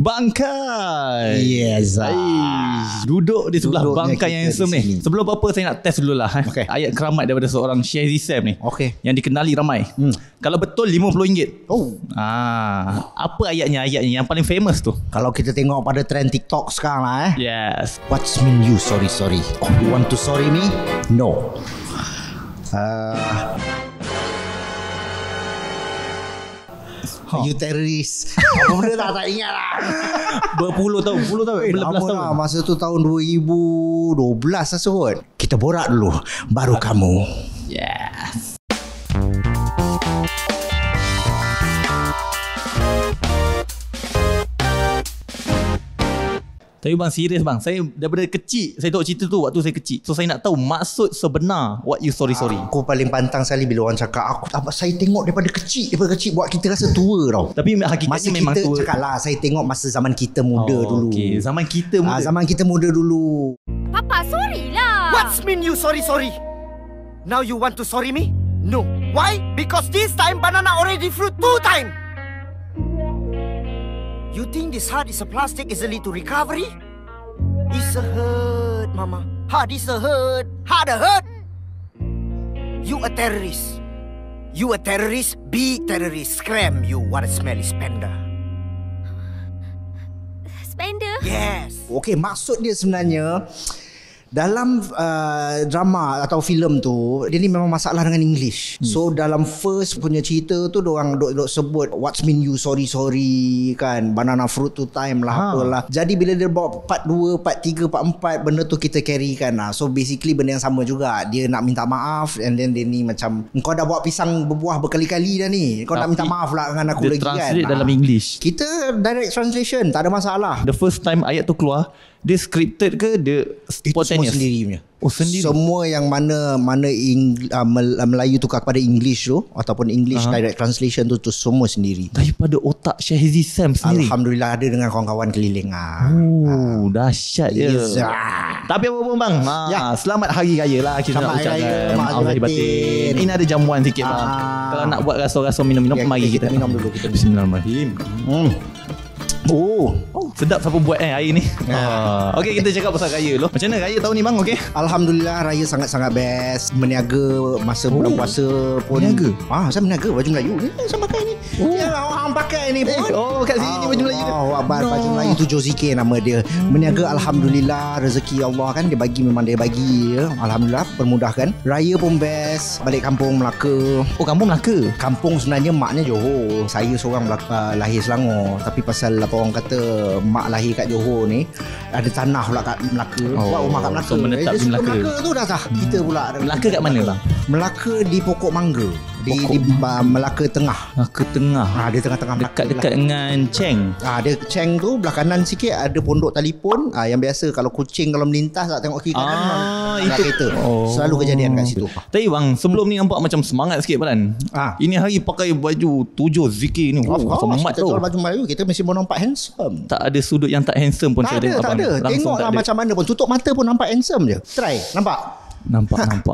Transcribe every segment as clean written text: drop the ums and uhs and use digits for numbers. Bangkai. Yes. Duduk di sebelah bangkai yang handsome ni. Sebelum apa saya nak test dululah ayat keramat daripada seorang Shaheizy Sam ni. Okay. Yang dikenali ramai. Kalau betul RM50. Oh. Apa ayatnya yang paling famous tu? Kalau kita tengok pada trend TikTok sekarang lah Yes. What's mean you sorry? Oh, you want to sorry me? No. You terrorist. Apa benda tak ingat lah. Berpuluh tahun belas tahun lah. Masa tu tahun 2012 lah kot. Kita borak dulu baru kamu. Yes. Tapi bang, serius bang, saya daripada kecil saya tahu cerita tu waktu saya kecil. So saya nak tahu maksud sebenar what you sorry. Aku paling pantang sekali bila orang cakap saya tengok daripada kecil buat kita rasa tua tau. Tapi hakikatnya memang tua. Masa kita cakap lah saya tengok masa zaman kita muda dulu. Okay. Zaman kita muda. Zaman kita muda dulu. Papa, sorry lah. What's mean you sorry? Now you want to sorry me? No. Why? Because this time banana already fruit 2 times. You think this heart is a plastic easily to recovery? It's a hurt, Mama. Heart is a hurt. Heart a hurt. You a terrorist. You a terrorist. Be terrorist. Scram you. What a smelly spender. Spender? Yes. Okay, maksud dia sebenarnya dalam drama atau filem tu dia ni memang masalah dengan English. So dalam first punya cerita tu diorang duk sebut what's mean you sorry kan, banana fruit tu time lah apalah. Jadi bila dia bawa part 2, part 3, part 4 benda tu kita carry kan. So basically benda yang sama juga. Dia nak minta maaf and then dia ni macam kau dah bawa pisang berbuah berkali-kali dah ni. Kau nak minta maaf lah dengan aku lagi kan. Dia translate dalam English. Kita direct translation, tak ada masalah. The first time ayat tu keluar dia scripted ke dia spontaneous? Sendiri. Semua yang Melayu tukar kepada English tu ataupun English direct translation tu semua sendiri daripada otak Shaheizy Sam sendiri. Alhamdulillah ada dengan kawan-kawan keliling. Dahsyat dia. Tapi apa pun bang, selamat hari raya lah kita nak ucapkan. Maaf lahir batin. Ini ada jamuan sikit bang. Kalau nak buat rasa-rasa minum-minum mari kita minum dulu. Kita bismillahirrahmanirrahim. Sedap siapa buat air ni. Okay, kita cakap pasal raya dulu. Macam mana raya tahun ni bang? Okay. Alhamdulillah raya sangat-sangat best. Meniaga masa bulan puasa pun. Meniaga? Saya meniaga baju Melayu. Saya pakai ni. Yalah, orang pakai ni pun. Kat sini ni baju Melayu. Baju Melayu tu Jozike nama dia. Meniaga alhamdulillah rezeki Allah kan dia bagi, memang dia bagi ya. Alhamdulillah permudahkan. Raya pun best. Balik kampung Melaka. Oh, kampung Melaka. Kampung sebenarnya maknya Johor. Saya seorang lahir Selangor tapi pasal apa orang kata mak lahir kat Johor ni ada tanah pula kat Melaka. Buat rumah kat Melaka. So menetap di Melaka. Melaka tu dah sah. Kita pula Melaka kat mana bang? Melaka di Pokok Mangga. Di Melaka Tengah. Melaka Tengah. Di tengah-tengah Melaka. Dekat dengan Cheng. Dia Cheng tu belah kanan sikit ada pondok telefon yang biasa kalau kucing kalau melintas tak tengok kiri kanan. Itu kereta. Selalu kejadian kat situ. Tapi bang, sebelum ni nampak macam semangat sikit balan. Ini hari pakai baju 7 zikir ni. Semangat tu. Kalau baju Melayu kita mesti mau nampak handsome. Tak ada sudut yang tak handsome pun saya tengok abang. Tak ada. Tengoklah macam mana pun tutup mata pun nampak handsome je. Try. Nampak.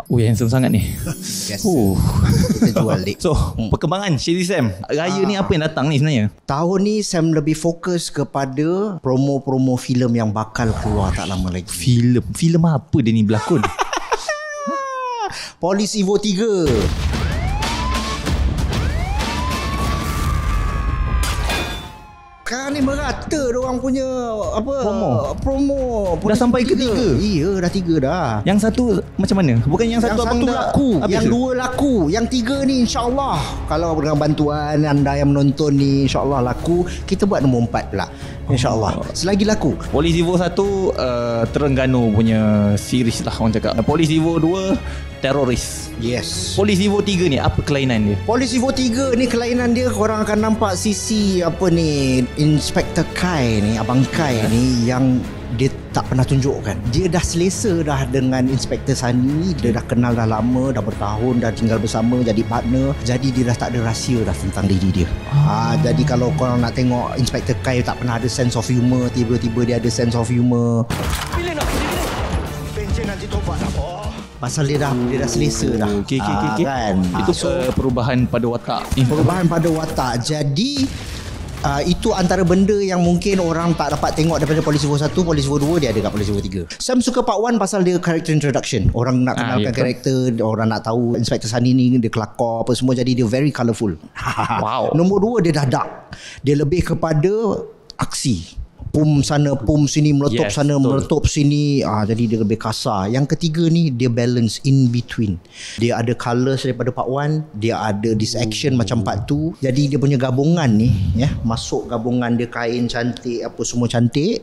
Handsome sangat ni. Kita jual dik. So perkembangan Shaheizy Sam raya ni apa yang datang ni sebenarnya? Tahun ni Sam lebih fokus kepada promo-promo filem yang bakal keluar tak lama lagi. Filem apa dia ni berlakon? Polis Evo 3. Sekarang ni merata diorang punya promo. Dah sampai ke 3. Iya, dah 3 dah. Yang satu macam mana? Bukan yang satu apa tu laku. Yang 2 laku. Yang 3 ni insya-Allah kalau dengan bantuan anda yang menonton ni insya-Allah laku. Kita buat nombor 4 pula. InsyaAllah selagi laku. Polis Evo 1 Terengganu punya series lah orang cakap. Polis Evo 2 teroris. Yes. Polis Evo 3 ni apa kelainan dia? Polis Evo 3 ni kelainan dia korang akan nampak sisi apa ni Inspector Kai ni, Abang Kai ni yang dia tak pernah tunjukkan. Dia dah selesa dah dengan Inspector Sunny. Dia dah kenal dah lama, dah bertahun, dah tinggal bersama, jadi partner. Jadi dia dah tak ada rahsia dah tentang diri dia. Jadi kalau korang nak tengok Inspector Kai tak pernah ada sense of humour. Tiba-tiba dia ada sense of humour. Bila nak pergi? Pencen nanti tobat apa? Pasal dia dah selesa dah. Kan? Itu perubahan pada watak. Jadi Itu antara benda yang mungkin orang tak dapat tengok daripada Polis Evo 1, Polis Evo 2 dia ada kat Polis Evo 3. Sam suka part 1 pasal dia character introduction. Orang nak kenalkan karakter, orang nak tahu Inspector Sunny ni dia kelakar apa semua, jadi dia very colourful. Wow. Nombor 2 dia dah dark. Dia lebih kepada aksi. Pum sana, pum sini, meletup sana, meletup sini. Jadi dia lebih kasar. Yang ketiga ni, dia balance in between. Dia ada colours daripada part 1. Dia ada this action macam part 2. Jadi dia punya gabungan ni, ya, masuk gabungan dia, kain cantik, apa semua cantik.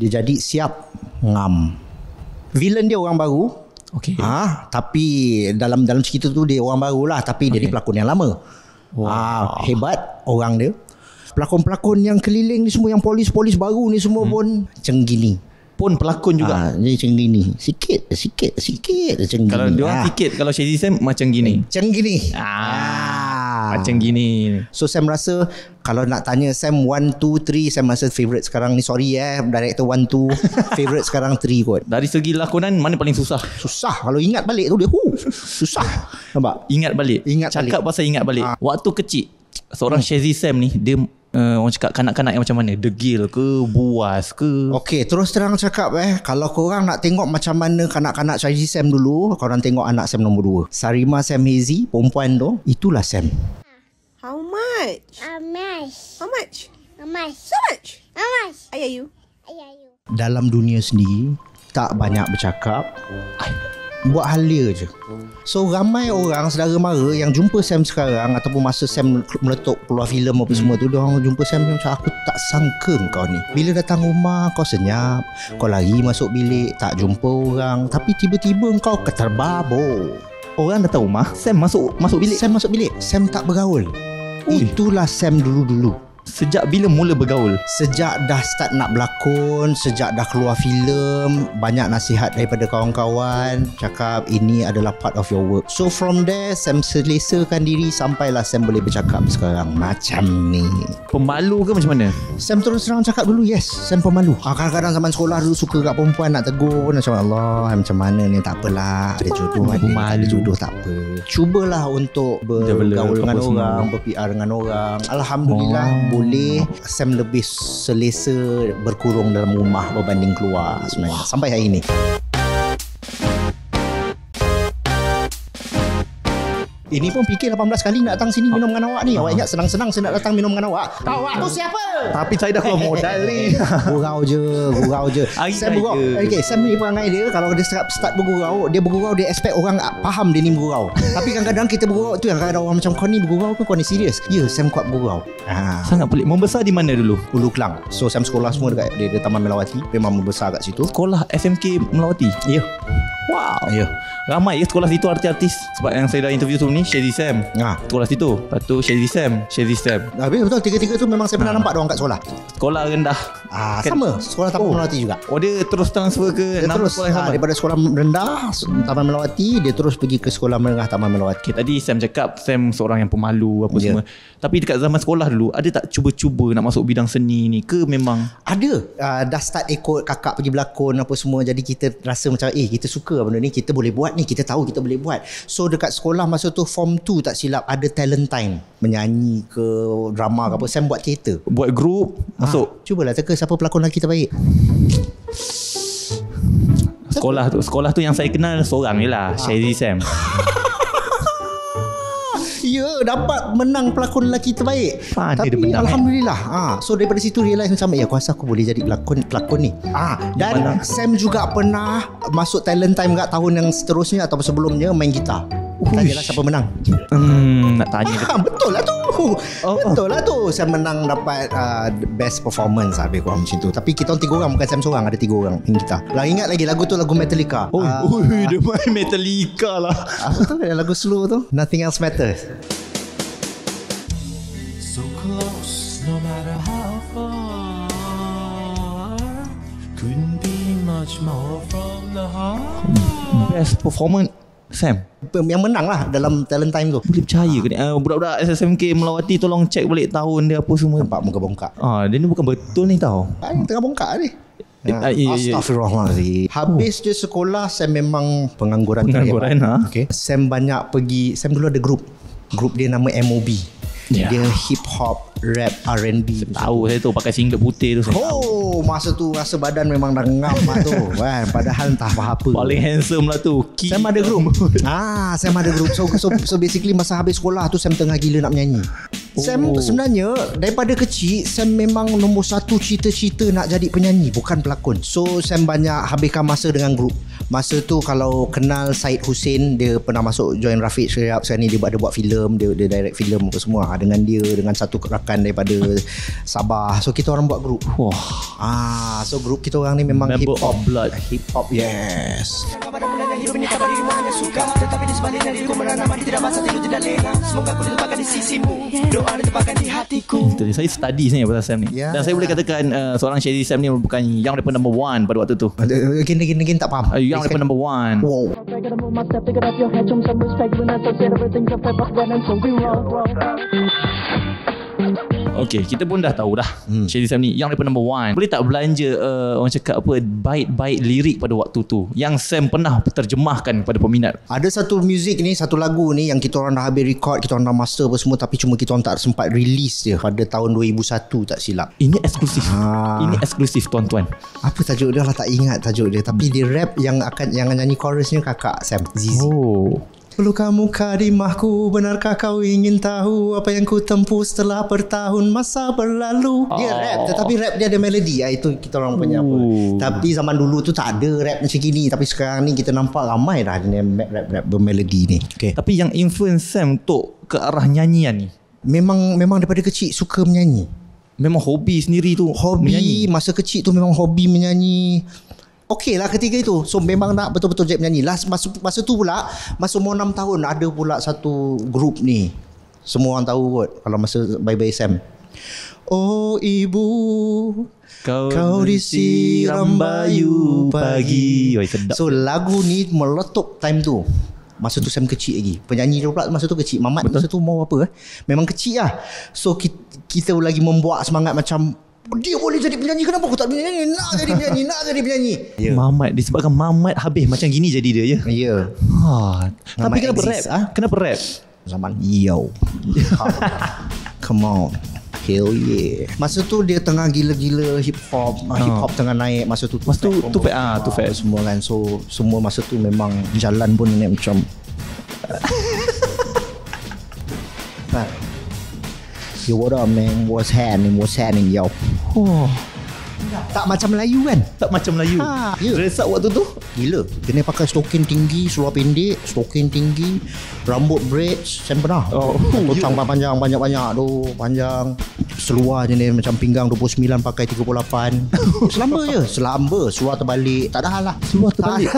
Dia jadi siap ngam. Villain dia orang baru. Okay. Tapi dalam cerita tu dia orang baru lah. Tapi dia ni pelakon yang lama. Wow. Hebat orang dia. Pelakon-pelakon yang keliling ni semua, yang polis-polis baru ni semua pun cenggini. Pun pelakon juga. Jadi cenggini. Sikit cenggini. Kalau dia orang sikit, kalau Shaheizy Sam macam gini. Cenggini. Macam gini. So Sam rasa, kalau nak tanya Sam 1, 2, 3, Sam rasa favourite sekarang ni, sorry director 1, 2 favourite sekarang 3 kot. Dari segi lakonan, mana paling susah? Susah. Kalau ingat balik tu dia susah. Nampak? Ingat balik. Cakap pasal ingat balik. Waktu kecil seorang Shaheizy Sam ni, dia orang cakap kanak-kanak yang macam mana? Degil ke? Buas ke? Okay, terus terang cakap kalau korang nak tengok macam mana kanak-kanak Shaheizy Sam dulu, korang tengok anak Sam nombor 2, Sarima Sam Hazy, perempuan tu, itulah Sam. How much? How much? So much? Ayah you. Dalam dunia sendiri, tak banyak bercakap, buat hal dia je. So ramai orang saudara mara yang jumpa Sam sekarang ataupun masa Sam meletup keluar filem apa semua tu, dia orang jumpa Sam macam, aku tak sangka kau ni, bila datang rumah kau senyap, kau lari masuk bilik, tak jumpa orang, tapi tiba-tiba kau keterbabur. Orang datang rumah, Sam masuk bilik, Sam tak bergaul. Itulah Sam dulu-dulu. Sejak bila mula bergaul? Sejak dah start nak berlakon, sejak dah keluar filem, banyak nasihat daripada kawan-kawan, cakap ini adalah part of your work. So from there, Sam selesakan diri sampailah Sam boleh bercakap sekarang macam ni. Pemalu ke macam mana? Sam terus terang cakap dulu, yes, Sam pemalu. Kadang-kadang zaman sekolah dulu suka kat perempuan, nak tegur macam, Allah macam mana ni, tak apalah, ada jodoh, ada jodoh, tak apa. Cubalah untuk bergaul dengan orang, ber-PR dengan orang. Alhamdulillah boleh. Sam lebih selesa berkurung dalam rumah berbanding keluar sebenarnya sampai hari ini. Ini pun fikir 18 kali nak datang sini minum dengan awak ni. Awak ingat senang-senang saya nak datang minum dengan awak. Awak tu siapa? Tapi saya dah keluar modal ni. Gurau je. Sam gurau. Okay, Sam ni perangai dia, kalau dia start bergurau, dia expect orang faham dia ni bergurau. Tapi kadang-kadang kita bergurau tu yang kadang-kadang orang macam, kau ni bergurau ke? Kau ni serius? Ya, Sam kuat bergurau. Sangat pelik. Membesar di mana dulu? Ulu Kelang. So Sam sekolah semua dekat di Taman Melawati. Memang membesar kat situ. Sekolah SMK Melawati. Ya. Wow. Ya. Ramai sekolah situ artis-artis. Sebab yang saya dah interview sebelum ni, Shaheizy Sam. Sekolah situ. Lepas tu Shaheizy Sam. Habis betul, tiga-tiga tu memang saya pernah nampak diorang kat sekolah. Sekolah rendah. Sama. Sekolah Taman Melawati juga. Dia terus transfer ke sekolah yang sama. Daripada sekolah rendah Taman Melawati, dia terus pergi ke sekolah menengah Taman Melawati. Tadi Sam cakap Sam seorang yang pemalu apa semua. Tapi dekat zaman sekolah dulu, ada tak cuba-cuba nak masuk bidang seni ni ke memang? Ada. Dah start ikut kakak pergi berlakon apa semua. Jadi kita rasa macam, kita suka benda ni, kita boleh buat ni, kita tahu kita boleh buat. So dekat sekolah masa tu form 2 tak silap, ada talent time, menyanyi ke drama ke apa. Sam buat teater, buat grup, masuk. Cubalah teka siapa pelakon lelaki terbaik. Sekolah tu yang saya kenal seorang je lah, Shaheizy Sam. Dapat menang pelakon lelaki terbaik. Tapi menang, alhamdulillah. So daripada situ realise macam, aku rasa aku boleh jadi pelakon ni. Dan Sam juga pernah masuk talent time kat tahun yang seterusnya atau sebelumnya, main gitar. Tanyalah siapa menang. Nak tanya betul lah tu. Betul lah tu. Sam menang dapat best performance habis kurang macam tu. Tapi kita orang 3 orang, bukan Sam seorang, ada 3 orang main gitar. Lah ingat lagi lagu tu, lagu Metallica. Dia main Metallica lah. Apa tu lagu slow tu? Nothing Else Matters. So close no matter how far, couldn't be much more from the heart. Best performance Sam yang menang lah dalam talent time tu. Boleh percaya ke ni? Budak-budak SSMK Melawati, tolong check balik tahun dia apa semua. Nampak muka bongkak. Dia ni bukan betul ni tau. Tengah bongkak ni. Astaghfirullahaladzim. Habis je sekolah, Sam memang pengangguran. Sam banyak pergi. Sam dulu ada grup dia nama MOB. Dia hip hop, rap, R&B. Tahu saya tu pakai singlet putih tu. Oh, masa tu rasa badan memang dah ngam tu. Wah, padahal entah apa. Paling handsome lah tu. Sam ada group. Sam ada group. So basically masa habis sekolah tu Sam tengah gila nak menyanyi. Sam sebenarnya daripada kecil Sam memang nombor satu cita-cita nak jadi penyanyi, bukan pelakon. So Sam banyak habiskan masa dengan grup. Masa tu kalau kenal Said Hussein, dia pernah masuk join Rafiq Syariab. Sekarang ni dia ada buat filem, dia direct filem apa semua. Dengan dia, dengan satu rakan daripada Sabah. So kita orang buat grup. Wah. So grup kita orang ni memang hip hop blood. Hip hop, yes. Hidup ini kabar dirimu hanya suka, tetapi di sebalik diriku menanam hati, tidak basah, tidur, tidak lena. Semoga aku ditempatkan di sisimu, doa ditempatkan di hatiku. Itu dia, saya study sebenarnya pasal Sam ni. Dan saya boleh katakan seorang Shaheizy Sam ni merupakan yang daripada number one pada waktu tu. Gini tak faham. Yang daripada number one. Wow. Okay, kita pun dah tahu dah Shaheizy Sam ni yang daripada number one. Boleh tak belanja orang cakap apa, bait-bait lirik pada waktu tu yang Sam pernah terjemahkan pada peminat? Ada satu music ni, satu lagu ni yang kita orang dah habis record, kita orang dah master apa semua, tapi cuma kita orang tak sempat release dia pada tahun 2001 tak silap. Ini eksklusif. Ini eksklusif tuan-tuan. Apa tajuk dia lah, tak ingat tajuk dia, tapi dia rap yang nyanyi chorusnya kakak Sam, Zizie. Pelukamu karimahku, benarkah kau ingin tahu apa yang ku tempuh setelah bertahun masa berlalu? Dia rap, tetapi rap dia ada melodi. Itu kita orang punya apa. Tapi zaman dulu tu tak ada rap macam gini. Tapi sekarang ni kita nampak ramai dah rap-rap bermelodi ni. Tapi yang influence Sam untuk ke arah nyanyian ni, Memang daripada kecil suka menyanyi. Memang hobi sendiri tu. Hobi menyanyi. Masa kecil tu memang hobi menyanyi. Okey lah ketiga itu. So memang nak betul-betul jadi penyanyi. Masa tu pula, masa umur 6 tahun ada pula satu grup ni. Semua orang tahu kot kalau masa Bye Bye Sam. Oh ibu, kau disiram bayu pagi. So lagu ni meletup time tu. Masa tu Sam kecil lagi. Penyanyi dia pula masa tu kecil. Mamat masa tu mau apa memang kecil lah. So kita lagi membuat semangat macam dia boleh jadi penyanyi, kenapa aku tak boleh nyanyi? Nak jadi penyanyi. Mamat, disebabkan mamat habis macam gini jadi dia je. Ya. Tapi kenapa rap? Kenapa rap? Zaman yo. Come on. Hell yeah. Masa tu dia tengah gila-gila hip hop. Hip hop tengah naik masa tu. Masa tu Pak Eh semua kan. So semua masa tu memang jalan pun naik macam yo, what up man? What's happening yo? Tak macam Melayu kan? Tak macam Melayu. Dress up waktu tu? Gila. Kena pakai stoking tinggi, seluar pendek, stoking tinggi, rambut braids. Saya pernah. Tocang panjang, banyak-banyak. Panjang. Seluar je ni macam pinggang 29 pakai 38. Selamba je. Selamba. Seluar terbalik. Tak ada hal lah. Seluar terbalik?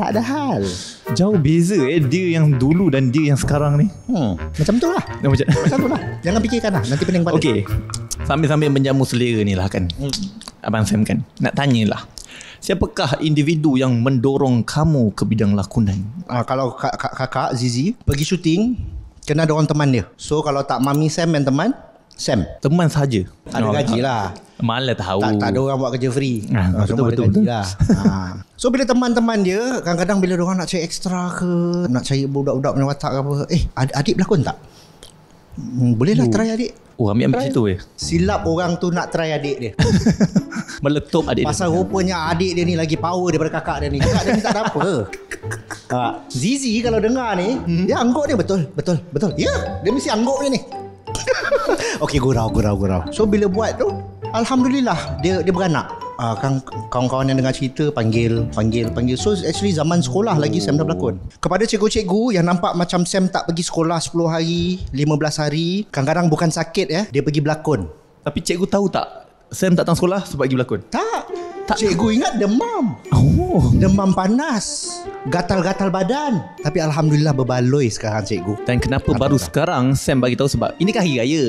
Tak ada hal. Jauh beza dia yang dulu dan dia yang sekarang ni. Macam tu lah. Macam tu lah. Jangan fikirkan lah, nanti pening badan. Okay, sambil-sambil menjamu selera ni lah kan, Abang Sam kan, nak tanyalah, siapakah individu yang mendorong kamu ke bidang lakonan? Kalau kakak Zizie pergi syuting, kena ada orang teman dia. So kalau tak mami Sam dan teman Sam teman saja. Ada gaji lah. Malah tahu. Tak ada orang buat kerja free. Betul-betul. So bila teman-teman dia, kadang-kadang bila orang nak cari ekstra ke, nak cari budak-budak punya watak ke apa, adik berlakon tak? Bolehlah try adik. Ambil situ silap orang tu nak try adik dia. Meletup adik dia. Pasal rupanya adik dia ni lagi power daripada kakak dia ni. Kakak dia ni tak ada apa. Zizie kalau dengar ni, dia angguk dia betul. Ya, dia mesti angguk je ni. Okey, gurau. So bila buat tu, alhamdulillah dia beranak. Kawan-kawan yang dengar cerita panggil. So actually zaman sekolah lagi Sam dah berlakon. Kepada cikgu-cikgu yang nampak macam Sam tak pergi sekolah 10 hari, 15 hari, kadang-kadang bukan sakit dia pergi berlakon. Tapi cikgu tahu tak Sam tak datang sekolah sebab pergi berlakon? Tak. Cikgu ingat demam. Demam panas, gatal-gatal badan. Tapi alhamdulillah berbaloi sekarang cikgu. Dan kenapa baru sekarang Sam bagi tahu sebab ini kan hari raya.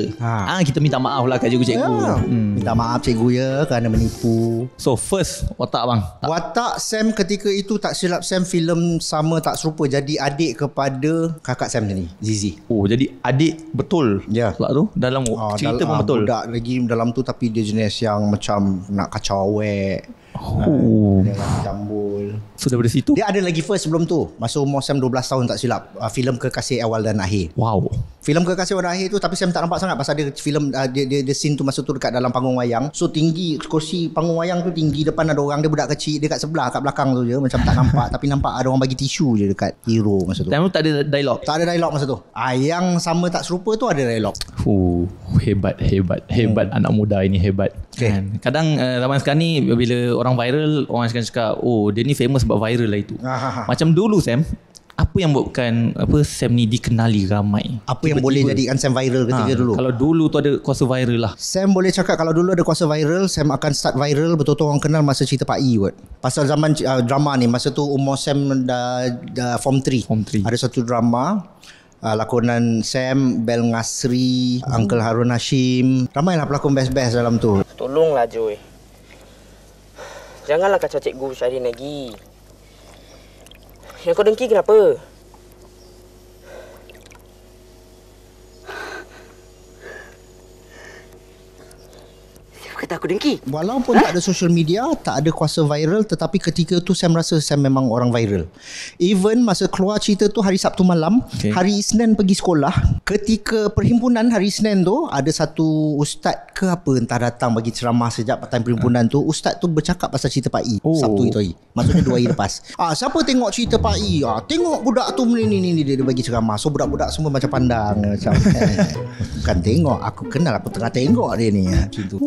Kita minta maaf lah kat cikgu-cikgu. Minta maaf cikgu ya kerana menipu. So first watak abang. Watak Sam ketika itu tak silap Sam filem sama tak serupa, jadi adik kepada kakak Sam ni, Zizie. Jadi adik betul. Pula tu dalam cerita pun betul. Budak lagi dalam tu tapi dia jenis yang macam nak kacau awek. Dia nak jambul. So daripada situ dia ada lagi first sebelum tu, masa umur Sam 12 tahun tak silap, filem Kekasih Awal dan Akhir. Wow. Filem Kekasih Awal dan Akhir tu, tapi Sam tak nampak sangat pasal dia filem dia scene tu masa tu dekat dalam panggung wayang. So tinggi kursi panggung wayang tu tinggi, depan ada orang, dia budak kecil, dia kat sebelah kat belakang tu je, macam tak nampak tapi nampak ada orang bagi tisu je dekat hero masa tu. Time tu tak ada dialog. Tak ada dialog masa tu. Yang sama tak serupa tu ada dialog. Hebat anak muda ini hebat. Okay. Kadang zaman sekarang ni bila orang viral, orang akan cakap, oh dia ni famous sebab viral lah itu. Aha. Macam dulu Sam, apa yang buatkan Sam ni dikenali ramai? Apa yang boleh jadikan Sam viral ketika dulu? Kalau dulu tu ada kuasa viral lah. Sam boleh cakap kalau dulu ada kuasa viral, Sam akan start viral betul-betul orang kenal masa cerita Pak Eh kot. Pasal zaman drama ni, masa tu umur Sam dah form 3. Ada satu drama lakonan Sam, Bel Ngasri, Uncle Harun Hashim. Ramailah pelakon best-best dalam tu. Tolonglah Joy, janganlah kacau cikgu Syahrin lagi. Yang kau dengki kenapa? Kata aku dengki. Walaupun tak ada social media, tak ada kuasa viral, tetapi ketika tu Sam rasa Sam memang orang viral. Even masa keluar cerita tu hari Sabtu malam, hari Isnin pergi sekolah. Ketika perhimpunan hari Isnin tu, ada satu ustaz ke apa entah datang bagi ceramah sejak time perhimpunan tu. Ustaz tu bercakap pasal cerita Pak Eh Sabtu itu hari. Maksudnya 2 hari lepas. Siapa tengok cerita Pak Eh? Tengok budak tu ni dia bagi ceramah. So budak-budak semua macam pandang macam bukan tengok, aku kenal, aku tengah tengok dia ni. Macam tu.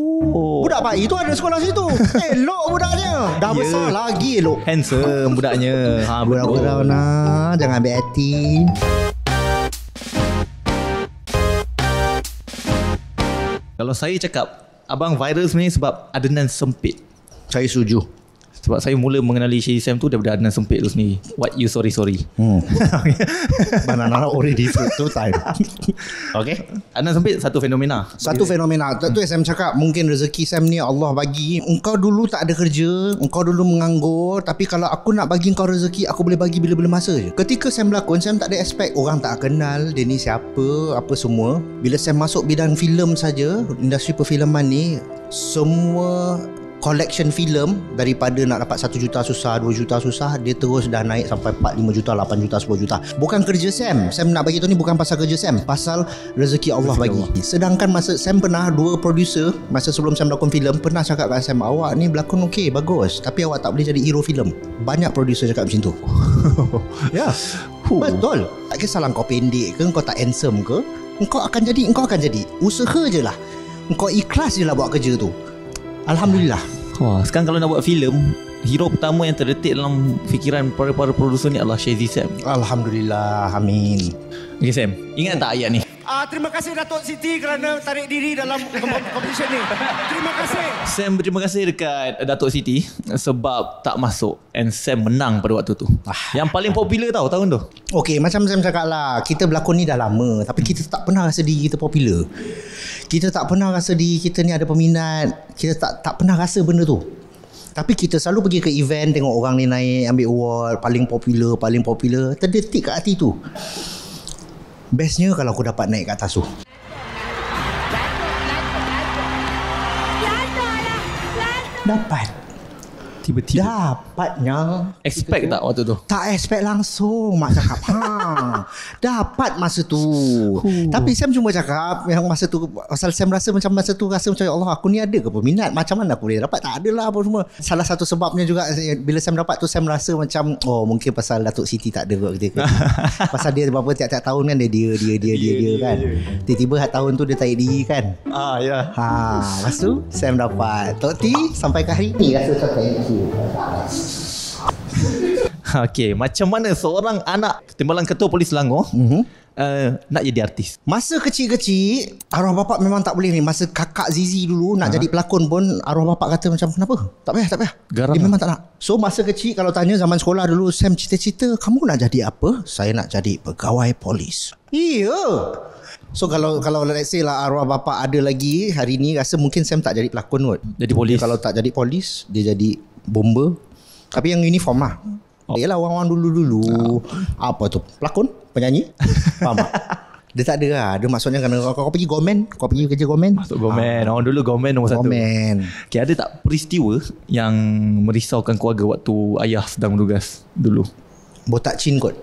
Budak Pak itu ada sekolah situ. Elok budaknya. Dah besar lagi elok. Handsome budaknya. Budak-budak nah, jangan ambil hati. Kalau saya cakap abang viral sebenarnya sebab Adnan Sempit. Saya setuju. Sebab saya mula mengenali Shaheizy Sam tu daripada Adnan Sempit tu sendiri. What you sorry. Banana already two time. Okay. Adnan Sempit satu fenomena. Tu Sam cakap mungkin rezeki Sam ni Allah bagi. Engkau dulu tak ada kerja, engkau dulu menganggur, tapi kalau aku nak bagi engkau rezeki, aku boleh bagi bila-bila masa je. Ketika Sam berlakon, Sam tak ada expect orang tak kenal dia ni siapa, apa semua. Bila Sam masuk bidang filem saja, industri perfilman ni, semua collection filem daripada nak dapat 1 juta susah, 2 juta susah, dia terus dah naik sampai 4, 5 juta, 8 juta, 10 juta. Bukan kerja Sam. Sam nak bagi tu ni bukan pasal kerja Sam, pasal rezeki Allah bagi. Sedangkan masa Sam pernah 2 producer masa sebelum Sam berlakon filem pernah cakap kat Sam, awak ni berlakon okey, bagus, tapi awak tak boleh jadi hero filem. Banyak producer cakap macam tu. Ya. Betul. Tak kisahlah kau pendek ke, kau tak handsome ke, engkau akan jadi. Usaha je lah. Engkau ikhlas je lah buat kerja tu. Alhamdulillah. Sekarang kalau nak buat filem, hero pertama yang terdetik dalam fikiran para produser ni adalah Shaheizy Sam. Alhamdulillah. Amin. Okay Sam, ingat tak ayat ni? Terima kasih Dato' Siti kerana tarik diri dalam competition ni. Terima kasih. Sam berterima kasih dekat Dato' Siti sebab tak masuk and Sam menang pada waktu tu. Yang paling popular tau tahun tu. Okay, macam Sam cakap lah, kita berlakon ni dah lama tapi kita tak pernah rasa diri kita popular. Kita tak pernah rasa diri kita ni ada peminat. Kita tak pernah rasa benda tu. Tapi kita selalu pergi ke event, tengok orang ni naik, ambil award, paling popular. Terdetik kat hati tu. Bestnya kalau aku dapat naik ke atas tu. Dapat. Tiba-tiba. Dapatnya. Expect tak waktu tu? Tak expect langsung. Mak cakap. Dapat masa tu. Tapi Sam cuma cakap yang masa tu. Pasal Sam rasa macam masa tu. Rasa macam ya Allah, aku ni ada ke peminat? Macam mana aku boleh dapat? Tak adalah apa semua. Salah satu sebabnya juga bila Sam dapat tu, Sam rasa macam oh mungkin pasal Dato' Siti tak ada kot ketika. Pasal dia berapa tiap-tiap tahun kan dia kan. Tiba-tiba tahun tu dia tarik diri kan. Ya. Lepas tu Sam dapat. Tok T sampai ke hari ni rasa macam thank you. Okay, macam mana seorang anak Timbalan Ketua Polis Selangor nak jadi artis? Masa kecil-kecil arwah bapak memang tak boleh ni. Masa kakak Zizie dulu nak jadi pelakon pun arwah bapak kata macam kenapa? Tak payah. Garam dia memang tak nak. So masa kecil kalau tanya zaman sekolah dulu, Sam cita-cita kamu nak jadi apa? Saya nak jadi pegawai polis. Iya. So kalau let's say lah arwah bapak ada lagi hari ni, rasa mungkin Sam tak jadi pelakon kot. Jadi polis. Kalau tak jadi polis, dia jadi bomber. Tapi yang uniform lah. Yelah orang-orang dulu-dulu. Apa tu? Pelakon? Penyanyi? Faham tak? Dia tak ada lah. Dia maksudnya kan kau pergi gomen, kau pergi kerja gomen. Masuk gomen. Orang dulu gomen nombor satu. Gomen. Okay, ada tak peristiwa yang merisaukan keluarga waktu ayah sedang bertugas dulu? Botak Chin kot.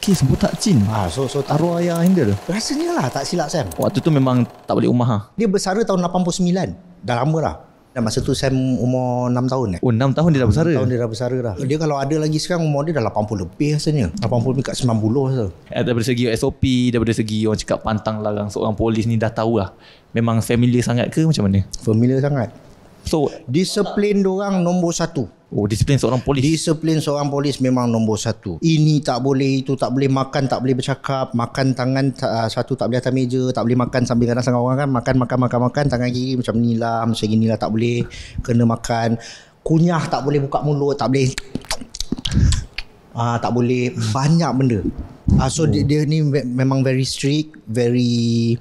Kes botak Chin. Ah, so arwah ayah handle. Rasanya lah tak silap Sam. Waktu tu memang tak balik rumah ha. Dia bersara tahun 89. Dah lama lah. Dan masa tu Sam umur 6 tahun eh. Oh 6 tahun dia dah bersara. 6 tahun dia dah bersara dah. Dia kalau ada lagi sekarang umur dia dah 80 lebih rasanya. 80 dekat 90 rasa. Daripada segi SOP, daripada segi orang cakap pantang larang seorang polis ni dah tahu lah. Memang familiar sangat ke macam mana? Familiar sangat. So disiplin diorang nombor satu. Oh, disiplin seorang polis. Disiplin seorang polis memang nombor satu. Ini tak boleh, itu tak boleh, makan tak boleh bercakap, makan tangan satu tak boleh atas meja, tak boleh makan sambil kadang-kadang orang kan makan tangan kiri macam ni lah, macam gini lah tak boleh, kena makan. Kunyah tak boleh buka mulut, tak boleh. Tak boleh banyak benda. So dia ni memang very strict, very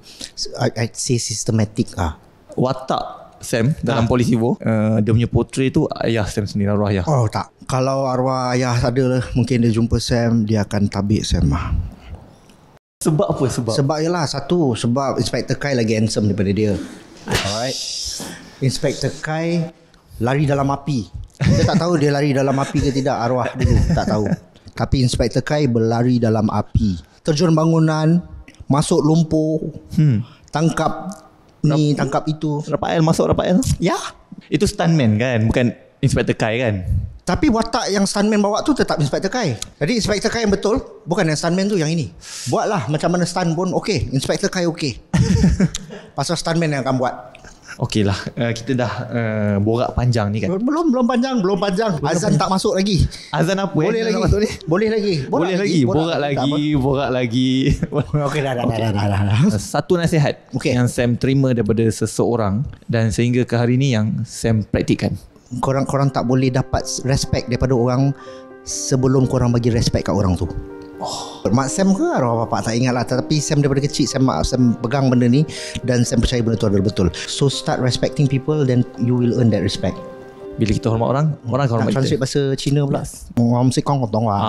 I'd say systematic ah. Watak Sam dalam Polis Evo, dia punya portray tu ayah Sam sendiri, arwah ayah. Oh tak, kalau arwah ayah ada mungkin dia jumpa Sam, dia akan tabik Sam lah. Sebab apa sebab? Sebab ialah satu, sebab Inspector Kai lagi handsome daripada dia. Alright. Inspector Kai lari dalam api. Kita tak tahu dia lari dalam api ke tidak, arwah dulu tak tahu. Tapi Inspector Kai berlari dalam api, terjun bangunan, masuk lumpur, tangkap ni tangkap itu. Rafael masuk Rafael. Ya. Itu stuntman kan, bukan Inspector Kai kan. Tapi watak yang stuntman bawa tu tetap Inspector Kai. Jadi Inspector Kai yang betul, bukan yang stuntman tu yang ini. Buatlah macam mana stunt pun okey, Inspector Kai okey. Pasal stuntman yang akan buat. Okey lah, kita dah borak panjang ni kan. Belum panjang. Azan tak masuk lagi. Azan apa? Boleh lagi. Okey dah. Satu nasihat yang Sam terima daripada seseorang dan sehingga ke hari ni yang Sam praktikkan. Korang tak boleh dapat respect daripada orang sebelum korang bagi respect kat orang tu. Mak Sam ke arwah bapak tak ingat lah. Tapi Sam daripada kecil Sam pegang benda ni, dan Sam percaya benda tu adalah betul. So start respecting people, then you will earn that respect. Bila kita hormat orang, orang akan hormat kita. Translate bahasa Cina pula. Orang mesti kong kotong lah.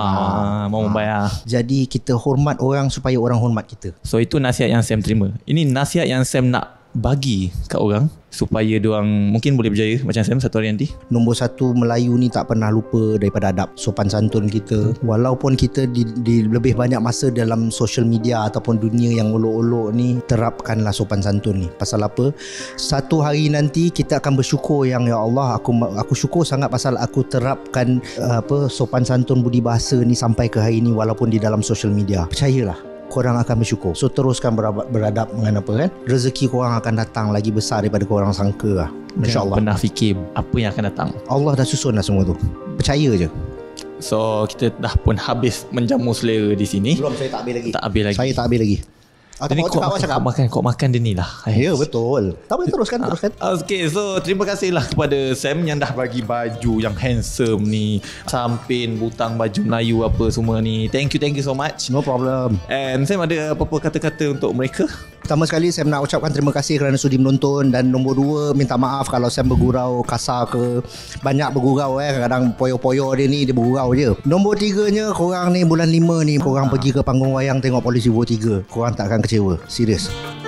Mau membayar. Jadi kita hormat orang supaya orang hormat kita. So itu nasihat yang Sam terima. Ini nasihat yang Sam nak bagi kat orang supaya diorang mungkin boleh berjaya macam Sam satu hari nanti. Nombor satu, Melayu ni tak pernah lupa daripada adab sopan santun kita. Walaupun kita di lebih banyak masa dalam social media ataupun dunia yang olok-olok ni, terapkanlah sopan santun ni. Pasal apa? Satu hari nanti kita akan bersyukur yang ya Allah, aku syukur sangat pasal aku terapkan sopan santun budi bahasa ni sampai ke hari ni walaupun di dalam social media. Percayalah, korang akan bersyukur. So teruskan beradab dengan apa kan. Rezeki korang akan datang lagi besar daripada korang sangka lah. InsyaAllah. Pernah fikir apa yang akan datang. Allah dah susun dah semua tu. Percaya je. So kita dah pun habis menjamu selera di sini. Belum, saya tak habis lagi. Saya tak habis lagi. Jadi kau makan dia ni lah. Ya betul. Tapi teruskan. Okay, so terima kasihlah kepada Sam yang dah bagi baju yang handsome ni, sampin, butang baju Melayu apa semua ni. Thank you so much. No problem. And Sam ada apa-apa kata-kata untuk mereka? Pertama sekali Sam nak ucapkan terima kasih kerana sudi menonton. Dan nombor dua, minta maaf kalau Sam bergurau kasar ke. Banyak bergurau kadang poyo-poyo dia ni, dia bergurau je. Nombor tiganya, korang ni bulan 5 ni korang pergi ke panggung wayang tengok Polis Evo 3. Korang tak akan kecewa. Serius.